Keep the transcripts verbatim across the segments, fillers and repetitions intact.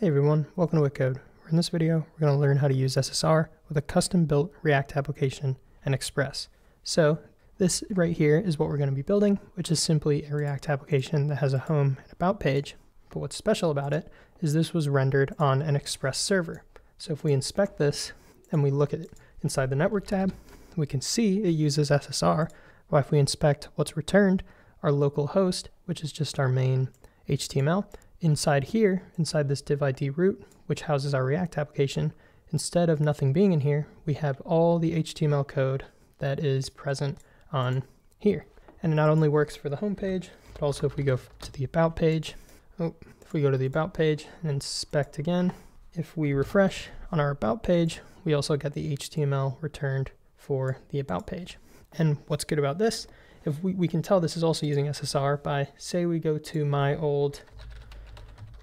Hey everyone, welcome to WittCode. In this video, we're going to learn how to use S S R with a custom-built React application and Express. So this right here is what we're going to be building, which is simply a React application that has a home and about page. But what's special about it is this was rendered on an Express server. So if we inspect this and we look at it inside the network tab, we can see it uses S S R. But if we inspect what's returned, our local host, which is just our main H T M L, inside here, inside this div I D root, which houses our React application, instead of nothing being in here, we have all the H T M L code that is present on here. And it not only works for the home page, but also if we go to the about page, oh, if we go to the about page and inspect again, if we refresh on our about page, we also get the H T M L returned for the about page. And what's good about this, if we, we can tell this is also using S S R by, say we go to my old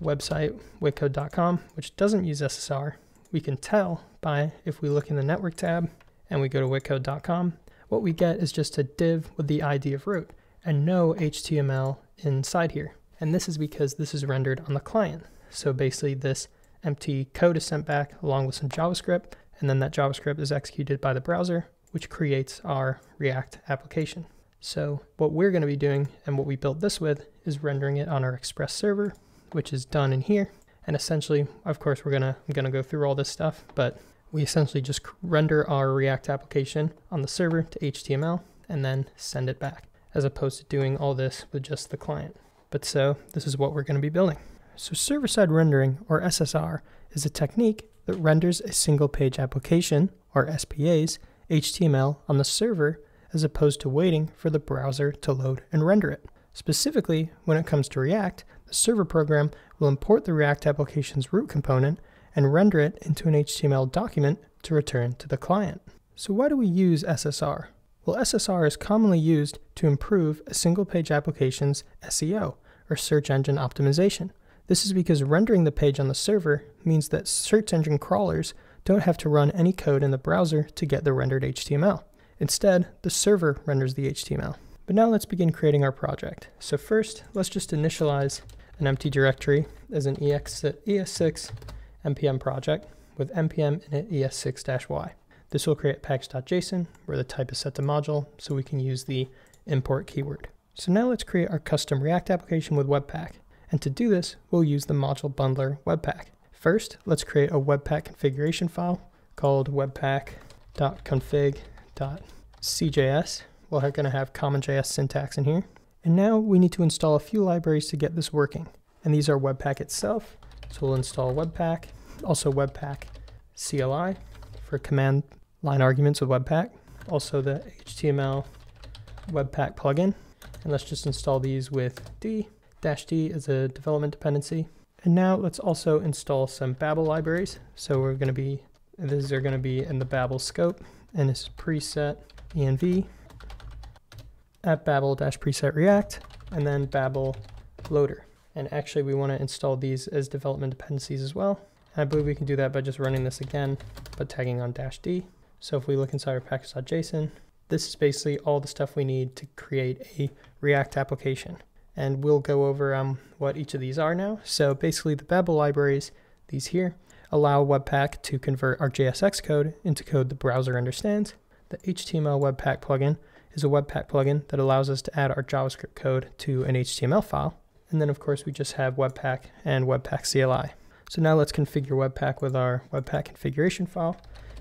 website, witt code dot com, which doesn't use S S R, we can tell by, if we look in the network tab and we go to witt code dot com, what we get is just a div with the I D of root and no H T M L inside here. And this is because this is rendered on the client. So basically this empty code is sent back along with some JavaScript, and then that JavaScript is executed by the browser, which creates our React application. So what we're going to be doing and what we built this with is rendering it on our Express server, which is done in here. And essentially, of course, we're gonna, I'm gonna go through all this stuff, but we essentially just render our React application on the server to H T M L and then send it back, as opposed to doing all this with just the client. But so this is what we're gonna be building. So server-side rendering, or S S R, is a technique that renders a single page application, or S P A's, H T M L on the server, as opposed to waiting for the browser to load and render it. Specifically, when it comes to React, the server program will import the React application's root component and render it into an H T M L document to return to the client. So why do we use S S R? Well, S S R is commonly used to improve a single page application's S E O, or search engine optimization. This is because rendering the page on the server means that search engine crawlers don't have to run any code in the browser to get the rendered H T M L. Instead, the server renders the H T M L. But now let's begin creating our project. So first, let's just initialize an empty directory as an E S six npm project with npm init E S six dash Y. This will create package.json where the type is set to module, so we can use the import keyword. So now let's create our custom React application with Webpack. And to do this, we'll use the module bundler Webpack. First, let's create a Webpack configuration file called webpack dot config dot c j s. We're going to have CommonJS syntax in here. And now we need to install a few libraries to get this working. And these are Webpack itself. So we'll install Webpack, also Webpack C L I for command line arguments with Webpack, also the H T M L Webpack plugin. And let's just install these with D, dash D as a development dependency. And now let's also install some Babel libraries. So we're going to be, these are going to be in the Babel scope, and it's preset env at babel-preset-react, and then babel-loader. And actually we want to install these as development dependencies as well. And I believe we can do that by just running this again, but tagging on dash D. So if we look inside our package.json, this is basically all the stuff we need to create a React application. And we'll go over um, what each of these are now. So basically the Babel libraries, these here, allow Webpack to convert our J S X code into code the browser understands. The H T M L Webpack plugin is a Webpack plugin that allows us to add our JavaScript code to an H T M L file. And then of course we just have Webpack and Webpack C L I. So now let's configure Webpack with our Webpack configuration file.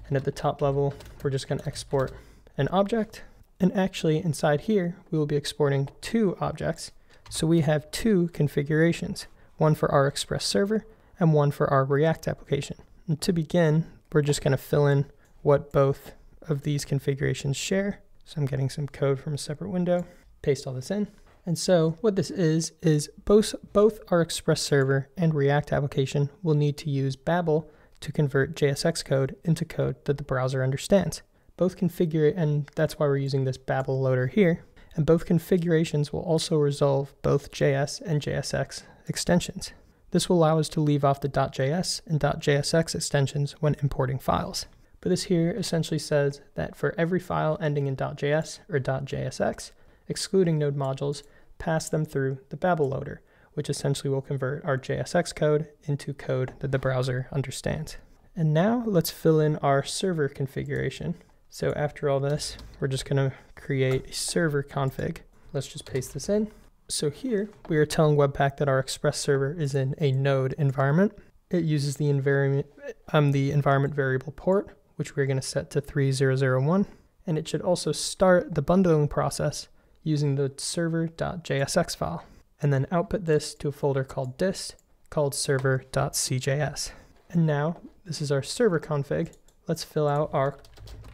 And at the top level, we're just going to export an object. And actually inside here, we will be exporting two objects. So we have two configurations, one for our Express server and one for our React application. And to begin, we're just going to fill in what both of these configurations share. So I'm getting some code from a separate window, paste all this in. And so what this is, is both, both our Express server and React application will need to use Babel to convert J S X code into code that the browser understands. Both configure, and that's why we're using this Babel loader here, and both configurations will also resolve both J S and J S X extensions. This will allow us to leave off the .js and .jsx extensions when importing files. But this here essentially says that for every file ending in .js or .jsx, excluding node modules, pass them through the Babel loader, which essentially will convert our J S X code into code that the browser understands. And now let's fill in our server configuration. So after all this, we're just going to create a server config. Let's just paste this in. So here we are telling Webpack that our Express server is in a node environment. It uses the environment, um, the environment variable port, which we're going to set to three thousand one. And it should also start the bundling process using the server.jsx file, and then output this to a folder called dist called server.cjs. And now this is our server config. Let's fill out our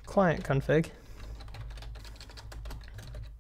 client config.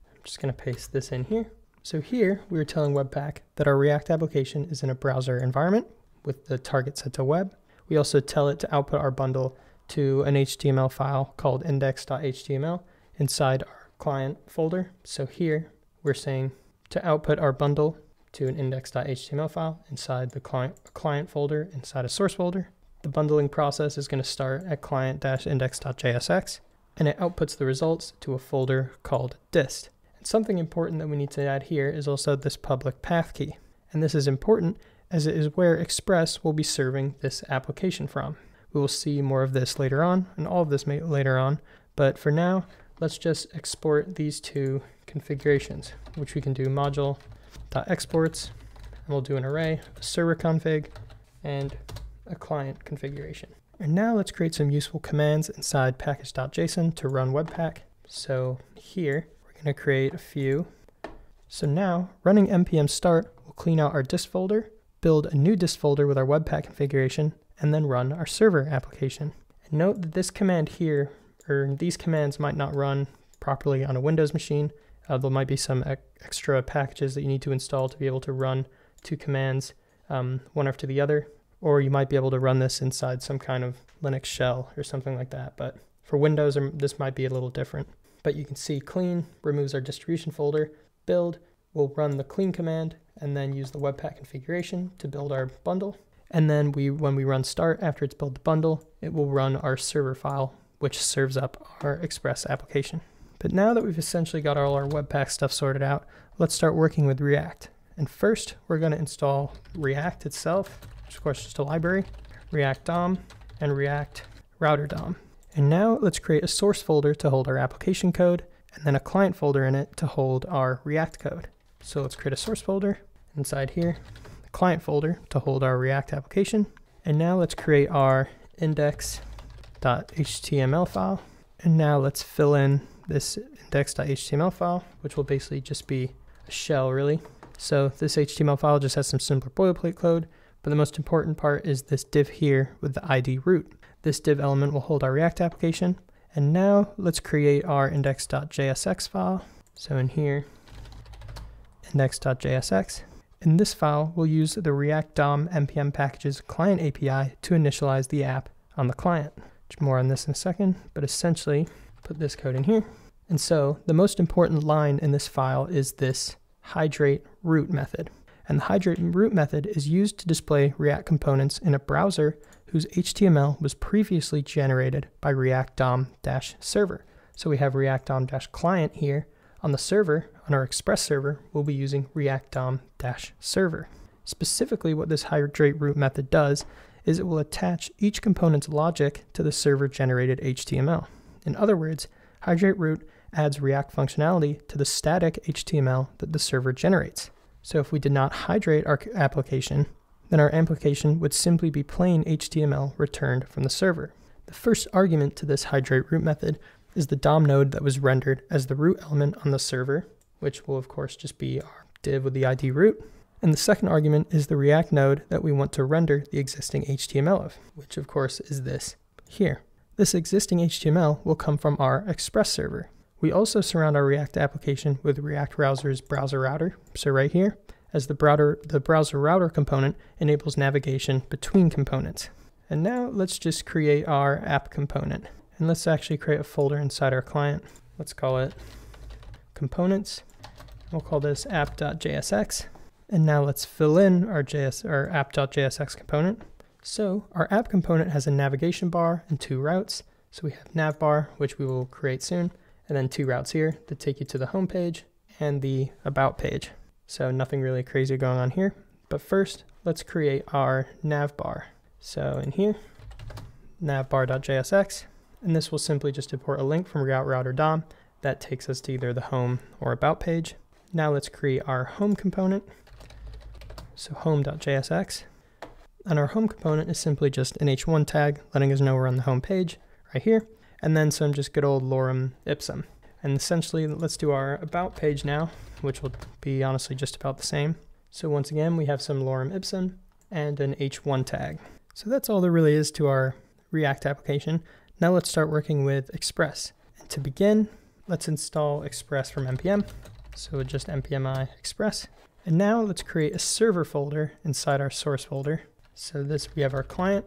I'm just going to paste this in here. So here we are telling Webpack that our React application is in a browser environment with the target set to web. We also tell it to output our bundle to an H T M L file called index.html inside our client folder. So here we're saying to output our bundle to an index.html file inside the client, client folder inside a source folder. The bundling process is going to start at client-index.jsx, and it outputs the results to a folder called dist. And something important that we need to add here is also this public path key. And this is important as it is where Express will be serving this application from. We will see more of this later on, and all of this later on, but for now, let's just export these two configurations, which we can do module.exports, and we'll do an array, a server config, and a client configuration. And now let's create some useful commands inside package.json to run Webpack. So here, we're going to create a few. So now, running npm start will clean out our dist folder, build a new dist folder with our Webpack configuration, and then run our server application. And note that this command here, or these commands, might not run properly on a Windows machine. Uh, there might be some e extra packages that you need to install to be able to run two commands um, one after the other, or you might be able to run this inside some kind of Linux shell or something like that. But for Windows, this might be a little different. But you can see clean removes our distribution folder, build will run the clean command, and then use the Webpack configuration to build our bundle. And then we, when we run start, after it's built the bundle, it will run our server file, which serves up our Express application. But now that we've essentially got all our Webpack stuff sorted out, let's start working with React. And first, we're going to install React itself, which of course is just a library, React D O M, and React Router D O M. And now let's create a source folder to hold our application code, and then a client folder in it to hold our React code. So let's create a source folder inside here, the client folder to hold our React application. And now let's create our index .html file, and now let's fill in this index.html file, which will basically just be a shell, really. So this H T M L file just has some simpler boilerplate code, but the most important part is this div here with the I D root. This div element will hold our React application, and now let's create our index.jsx file. So in here, index.jsx. In this file, we'll use the React D O M npm packages client A P I to initialize the app on the client. More on this in a second, but essentially put this code in here. And so the most important line in this file is this hydrateRoot method. And the hydrateRoot method is used to display React components in a browser whose H T M L was previously generated by React D O M-server. So we have React D O M-client here. On the server, on our Express server, we'll be using React D O M-server. Specifically, what this hydrateRoot method does is it will attach each component's logic to the server-generated H T M L. In other words, hydrateRoot adds React functionality to the static H T M L that the server generates. So if we did not hydrate our application, then our application would simply be plain H T M L returned from the server. The first argument to this hydrateRoot method is the D O M node that was rendered as the root element on the server, which will of course just be our div with the I D root. And the second argument is the React node that we want to render the existing H T M L of, which of course is this here. This existing H T M L will come from our Express server. We also surround our React application with React Browser's Browser Router. So right here, as the browser, the Browser Router component enables navigation between components. And now let's just create our app component. And let's actually create a folder inside our client. Let's call it components. We'll call this app.jsx. And now let's fill in our, J S, our app.jsx component. So our app component has a navigation bar and two routes. So we have nav bar, which we will create soon, and then two routes here that take you to the home page and the about page. So nothing really crazy going on here. But first, let's create our navbar. So in here, navbar.jsx, and this will simply just import a link from React Router D O M that takes us to either the home or about page. Now let's create our home component. So home.jsx, and our home component is simply just an h one tag letting us know we're on the home page right here, and then some just good old lorem ipsum. And essentially, let's do our about page now, which will be honestly just about the same. So once again, we have some lorem ipsum and an h one tag. So that's all there really is to our React application. Now let's start working with Express. And to begin, let's install Express from npm. So just npm I Express. And now let's create a server folder inside our source folder. So this, we have our client,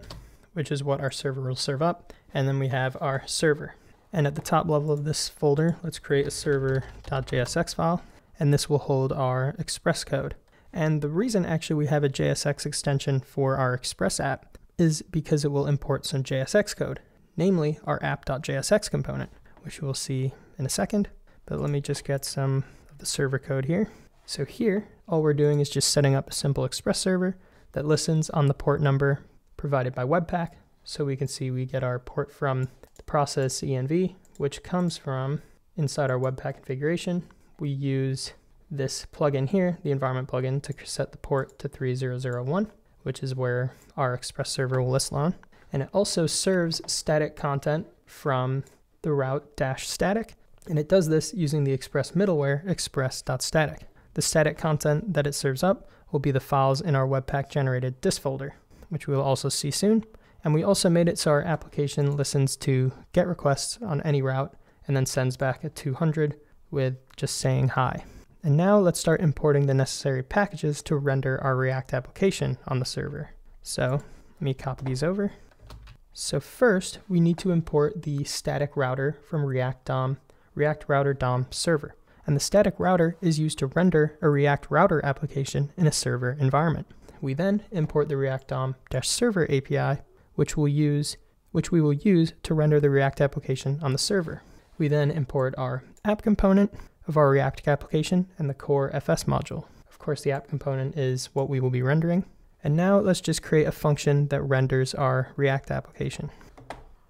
which is what our server will serve up. And then we have our server. And at the top level of this folder, let's create a server.jsx file. And this will hold our Express code. And the reason actually we have a J S X extension for our Express app is because it will import some J S X code, namely our app.jsx component, which we'll see in a second. But let me just get some of the server code here. So here, all we're doing is just setting up a simple Express server that listens on the port number provided by Webpack. So we can see we get our port from the process env, which comes from inside our Webpack configuration. We use this plugin here, the environment plugin, to set the port to three zero zero one, which is where our Express server will list on. And it also serves static content from the route-static, and it does this using the Express middleware, express.static. The static content that it serves up will be the files in our Webpack-generated dist folder, which we will also see soon. And we also made it so our application listens to GET requests on any route and then sends back a two hundred with just saying hi. And now let's start importing the necessary packages to render our React application on the server. So let me copy these over. So first, we need to import the static router from React D O M, React Router D O M server. And the static router is used to render a React router application in a server environment. We then import the react-dom-server A P I, which we'll use, which we will use to render the React application on the server. We then import our app component of our React application and the core F S module. Of course, the app component is what we will be rendering. And now let's just create a function that renders our React application.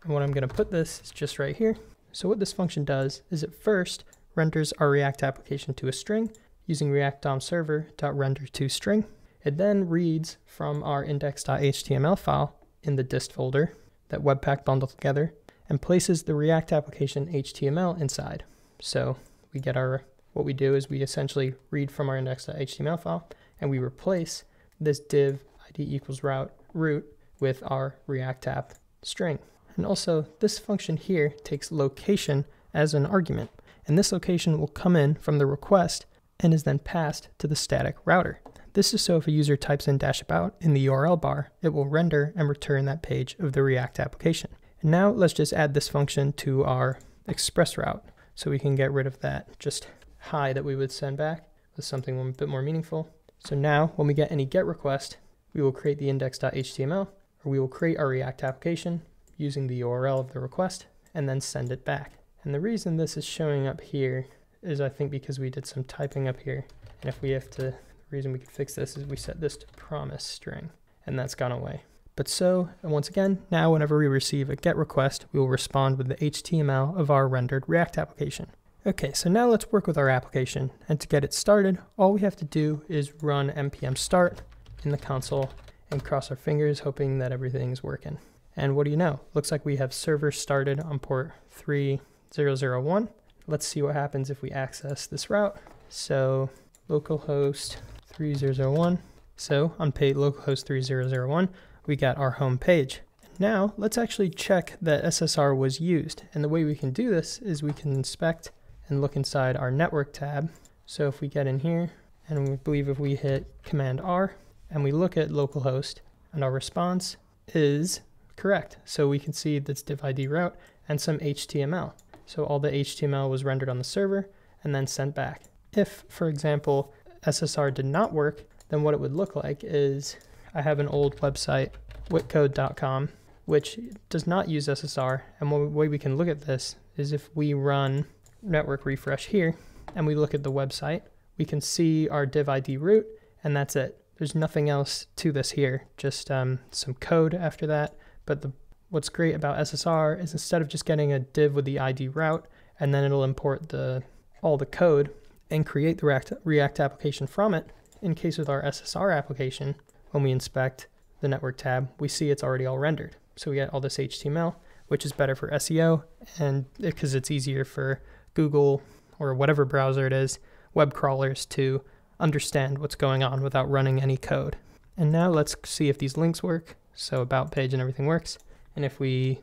And what I'm going to put this is just right here. So what this function does is it first renders our React application to a string using react-dom-server.render to string. It then reads from our index.html file in the dist folder that Webpack bundled together and places the React application H T M L inside. So we get our, what we do is we essentially read from our index.html file and we replace this div id equals route root with our React app string. And also this function here takes location as an argument. And this location will come in from the request and is then passed to the static router. This is so if a user types in dash about in the U R L bar, it will render and return that page of the React application. And now let's just add this function to our Express route. So we can get rid of that just hi that we would send back with something a bit more meaningful. So now when we get any GET request, we will create the index.html, or we will create our React application using the U R L of the request and then send it back. And the reason this is showing up here is I think because we did some typing up here. And if we have to, the reason we could fix this is we set this to promise string and that's gone away. But so, and once again, now whenever we receive a GET request, we will respond with the H T M L of our rendered React application. Okay, so now let's work with our application. And to get it started, all we have to do is run npm start in the console and cross our fingers, hoping that everything's working. And what do you know? Looks like we have server started on port three zero zero one. Let's see what happens if we access this route. So localhost three zero zero one. So on page localhost three zero zero one, we got our home page. Now let's actually check that S S R was used. And the way we can do this is we can inspect and look inside our network tab. So if we get in here and we believe if we hit command R and we look at localhost and our response is correct. So we can see this div I D route and some H T M L. So all the H T M L was rendered on the server and then sent back. If, for example, S S R did not work, then what it would look like is I have an old website, witt code dot com, which does not use S S R. And one way we can look at this is if we run network refresh here and we look at the website, we can see our div I D root, and that's it. There's nothing else to this here, just um, some code after that. But the, what's great about S S R is instead of just getting a div with the I D route, and then it'll import the all the code and create the React, React application from it, in case with our S S R application, when we inspect the network tab, we see it's already all rendered. So we get all this H T M L, which is better for S E O, and because it's easier for Google or whatever browser it is, web crawlers to understand what's going on without running any code. And now let's see if these links work. So about page and everything works. And if we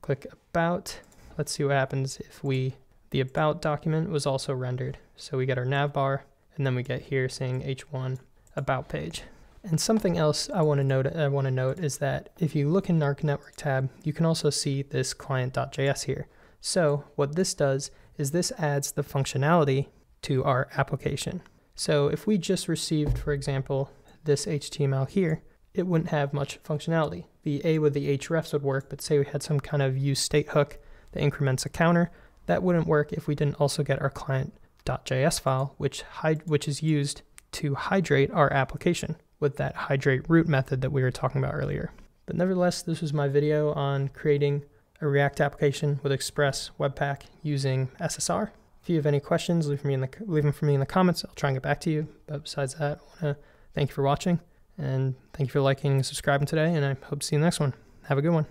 click about, let's see what happens if we, the about document was also rendered. So we get our nav bar, and then we get here saying H one about page. And something else I want to note, I want to note is that if you look in our network tab, you can also see this client.js here. So what this does is this adds the functionality to our application. So if we just received, for example, this H T M L here, it wouldn't have much functionality. The A with the hrefs would work, but say we had some kind of use state hook that increments a counter, that wouldn't work if we didn't also get our client.js file, which hide, which is used to hydrate our application with that hydrateRoot method that we were talking about earlier. But nevertheless, this was my video on creating a React application with Express Webpack using S S R. If you have any questions, leave, me in the, leave them for me in the comments. I'll try and get back to you. But besides that, I want to thank you for watching, and thank you for liking and subscribing today, and I hope to see you in the next one. Have a good one.